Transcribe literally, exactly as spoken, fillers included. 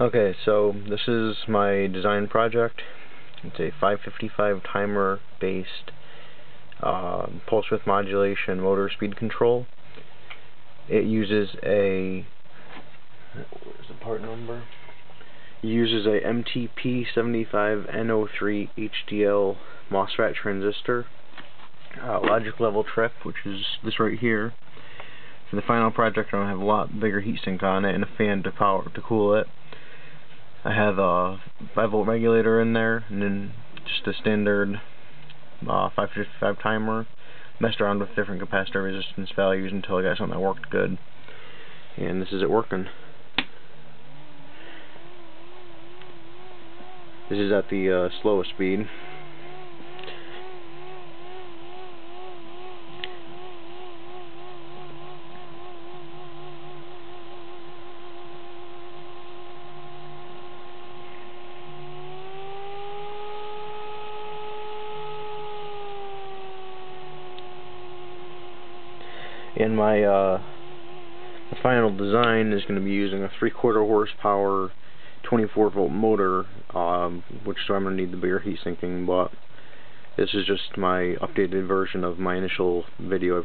Okay, so this is my design project. It's a five fifty-five timer based uh, pulse width modulation motor speed control. It uses a where's the part number? It uses a M T P seven five N zero three H D L MOSFET transistor, uh, logic level trip, which is this right here. For the final project, I'm gonna have a lot bigger heatsink on it and a fan to power to cool it. I have a five volt regulator in there, and then just a standard uh, five fifty-five timer. Messed around with different capacitor resistance values until I got something that worked good. And this is it working. This is at the uh, slowest speed. And my uh, the final design is going to be using a three-quarter horsepower, twenty-four volt motor, um, which so I'm going to need the bigger heat sinking. But this is just my updated version of my initial video.